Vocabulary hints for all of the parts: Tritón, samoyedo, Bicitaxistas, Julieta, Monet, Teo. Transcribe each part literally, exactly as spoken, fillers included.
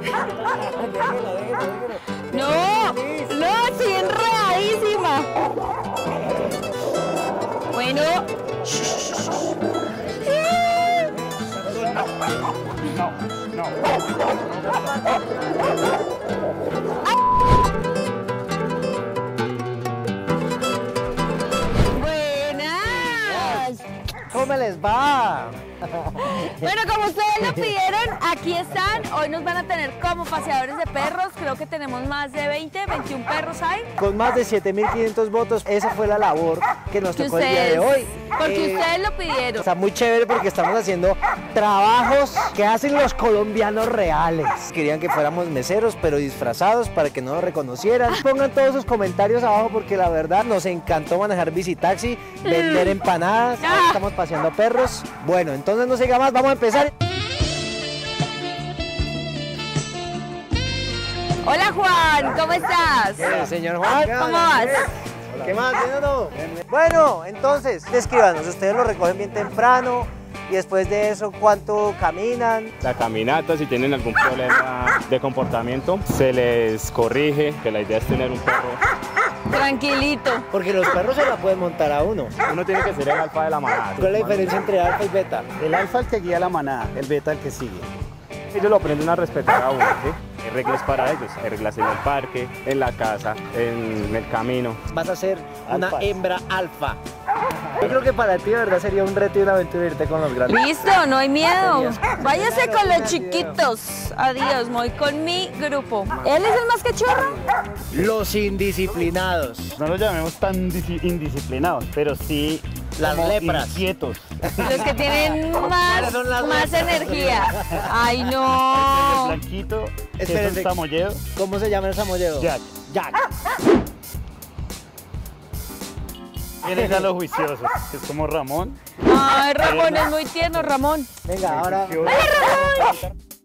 Déjelo, déjelo, déjelo. No, no, estoy enredadísima. Bueno. No, no, no. Buenas. ¿Cómo les va? Bueno, como ustedes lo pidieron, aquí están. Hoy nos van a tener como paseadores de perros. Creo que tenemos más de veinte, veintiún perros ahí. Con más de siete mil quinientos votos. Esa fue la labor que nos tocó el día de hoy. Porque eh, ustedes lo pidieron. Está muy chévere porque estamos haciendo trabajos que hacen los colombianos reales. Querían que fuéramos meseros, pero disfrazados para que no nos reconocieran. Pongan todos sus comentarios abajo porque la verdad nos encantó manejar bicitaxi, vender empanadas. Ahí estamos paseando perros. Bueno, entonces... Entonces no siga más, vamos a empezar. Hola Juan, ¿cómo estás? Hola señor Juan. ¿Cómo vas? ¿Qué más? Bueno, entonces, descríbanos, ustedes lo recogen bien temprano y después de eso, ¿cuánto caminan? La caminata, si tienen algún problema de comportamiento, se les corrige, que la idea es tener un perro tranquilito. Porque los perros se la pueden montar a uno. Uno tiene que ser el alfa de la manada. ¿Cuál es la diferencia entre alfa y beta? El alfa es el que guía la manada, el beta el que sigue. Ellos lo aprenden a respetar a uno, ¿sí? Hay reglas para ellos, hay reglas en el parque, en la casa, en el camino. Vas a ser una hembra alfa. Yo creo que para ti, de verdad, sería un reto y una aventura irte con los grandes. Listo, no hay miedo. Váyase con los chiquitos. Adiós, voy con mi grupo. ¿Él es el más cachorro? Los indisciplinados. No los llamemos tan indisciplinados, pero sí las lepras. Quietos. Los que tienen más, más energía. Ay, no. El blanquito, que es un samoyedo. ¿Cómo se llama el samoyedo? Jack. Jack. Vienen ya los juiciosos, que es como Ramón. Ay, Ramón es muy tierno, Ramón. Venga, ahora... ¡Ay,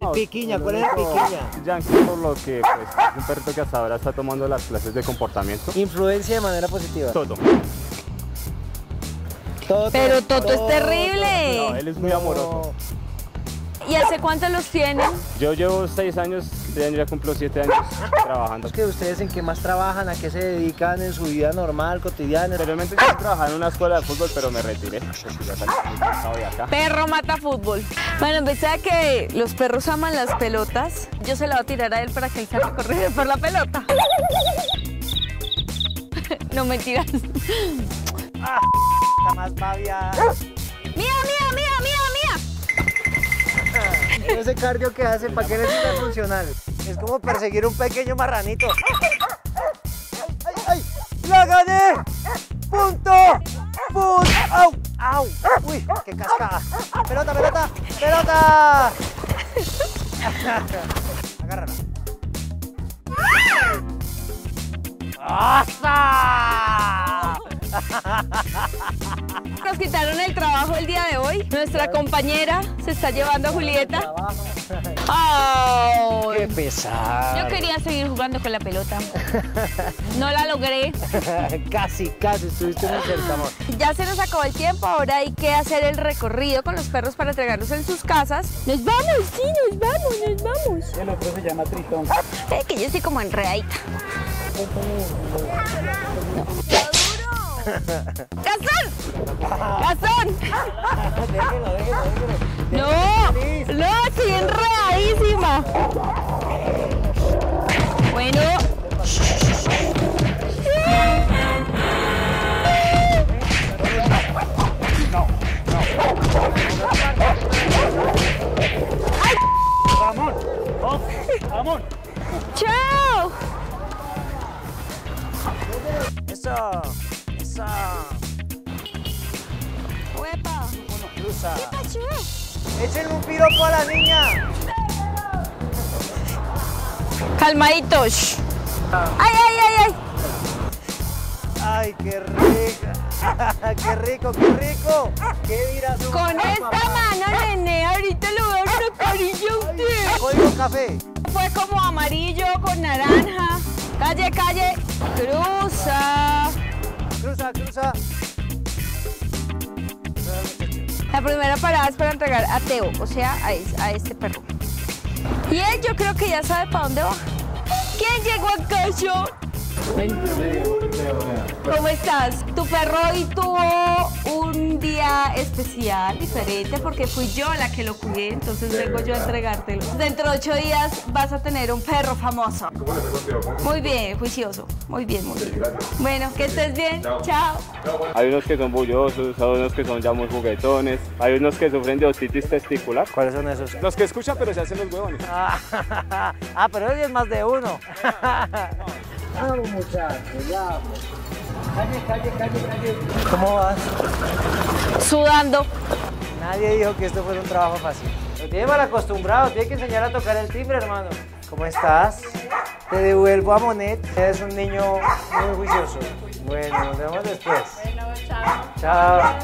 Ramón! Piquiña, ¿cuál es el piquiña? Yankee, por lo que pues, es un perrito que hasta ahora está tomando las clases de comportamiento. Influencia de manera positiva. Todo. Toto, pero Toto, Toto es terrible. No, él es muy no. amoroso. ¿Y hace cuánto los tienen? Yo llevo seis años, ya cumplo siete años trabajando. ¿Es que ustedes en qué más trabajan? ¿A qué se dedican en su vida normal, cotidiana? Anteriormente yo trabajaba en una escuela de fútbol, pero me retiré. Perro mata fútbol. Bueno, en vez a que los perros aman las pelotas, yo se la voy a tirar a él para que él se recorriera por la pelota. No, mentiras. Ah, está más babia. ¡Mía, mía, mía, mía! Ese cardio que hace, ¿para qué les es funcional? Es como perseguir un pequeño marranito. ¡Ay, ay! ¡La gané! ¡Punto! ¡Punto! ¡Au! ¡Au! ¡Uy! ¡Qué cascada! ¡Pelota, pelota! ¡Pelota! Agárrala. ¡Asa! Nos quitaron el trabajo el día de hoy. Nuestra compañera se está llevando a Julieta. ¡Oh! ¡Qué pesado! Yo quería seguir jugando con la pelota. No la logré. Casi, casi. Estuviste muy cerca, amor. Ya se nos acabó el tiempo. Ahora hay que hacer el recorrido con los perros para entregarlos en sus casas. ¡Nos vamos! ¡Sí, nos vamos! ¡Nos vamos! El otro se llama Tritón. Es que yo soy como enredadita. No. ¡Gastón! ¡Gastón! Déjelo, déjelo, déjelo. ¡No! ¡No! ¡Estoy enredadísima! Bueno. No, no. ¡Ay! ¡Ramón! ¡Oh! ¡Ramón! ¡Chao! ¡Eso! ¡Huepa! ¡Échenle un piropo a la niña! ¡Calmaditos! ¡Ay, ay, ay, ay! ¡Ay, qué rico! ¡Qué rico, qué rico! ¿Qué dirás tú? Con esta mano, nene, ahorita le voy a dar una carilla a usted. Oigo café. Fue como amarillo con naranja. Calle, calle. Cruza. Cruza, cruza. La primera parada es para entregar a Teo, o sea, a, es, a este perro. Y él yo creo que ya sabe para dónde va. ¿Quién llegó a casa? ¿Cómo estás? Tu perro hoy tuvo un día especial, diferente, porque fui yo la que lo cuidé, entonces vengo yo a entregártelo. Dentro de ocho días vas a tener un perro famoso. ¿Cómo le fue contigo? Muy bien, juicioso. Muy bien, muy bien. Bueno, que estés bien. Chao. Chao. Hay unos que son bullosos, hay unos que son ya muy juguetones, hay unos que sufren de otitis testicular. ¿Cuáles son esos? Los que escuchan pero se hacen los huevones. Ah, pero ellos más de uno. Vamos muchachos, vamos. Calle, calle, calle, calle. ¿Cómo vas? Sudando. Nadie dijo que esto fuera un trabajo fácil. Lo tiene mal acostumbrado, tiene que enseñar a tocar el timbre, hermano. ¿Cómo estás? Te devuelvo a Monet. Eres un niño muy juicioso. Bueno, nos vemos después. Bueno, chao. Chao.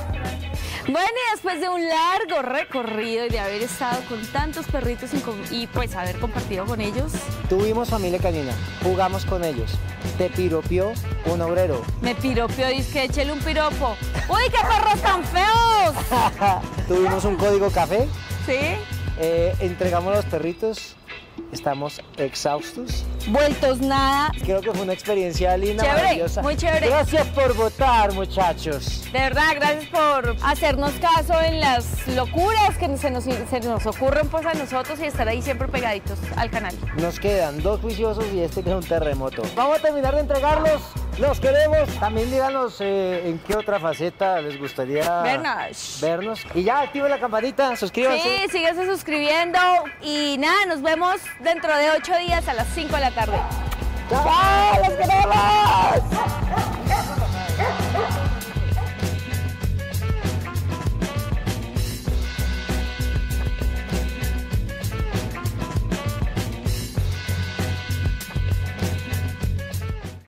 Bueno, y después de un largo recorrido y de haber estado con tantos perritos y pues haber compartido con ellos. Tuvimos familia canina, jugamos con ellos. Te piropió un obrero. Me piropió, dice que échele un piropo. ¡Uy, qué perros tan feos! Tuvimos un código café. Sí. Eh, entregamos los perritos. Estamos exhaustos. Vueltos nada. Creo que fue una experiencia linda, chévere, maravillosa. Muy chévere. Gracias por votar, muchachos. De verdad, gracias por hacernos caso en las locuras que se nos, se nos ocurren pues a nosotros y estar ahí siempre pegaditos al canal. Nos quedan dos juiciosos y este que es un terremoto. Vamos a terminar de entregarlos. Los queremos. También díganos eh, en qué otra faceta les gustaría vernos. vernos. Y ya, activen la campanita, suscríbanse. Sí, síganse suscribiendo. Y nada, nos vemos dentro de ocho días a las cinco de la tarde. ¡Chao! ¡Los queremos!